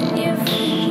when you feel